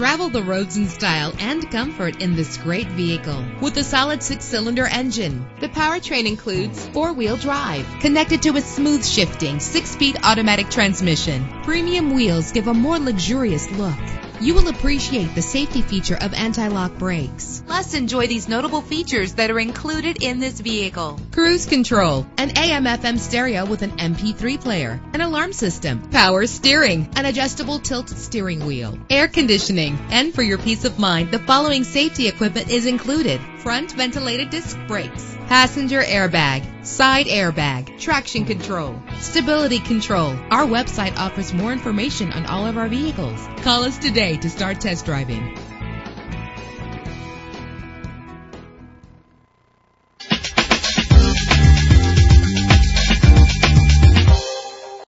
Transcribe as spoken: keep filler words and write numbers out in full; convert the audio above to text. Travel the roads in style and comfort in this great vehicle. With a solid six-cylinder engine, the powertrain includes four-wheel drive connected to a smooth shifting six-speed automatic transmission. Premium wheels give a more luxurious look. You will appreciate the safety feature of anti-lock brakes. Plus, enjoy these notable features that are included in this vehicle: cruise control, an A M F M stereo with an M P three player, an alarm system, power steering, an adjustable tilt steering wheel, air conditioning, and for your peace of mind, the following safety equipment is included: front ventilated disc brakes, passenger airbag, side airbag, traction control, stability control. Our website offers more information on all of our vehicles. Call us today to start test driving.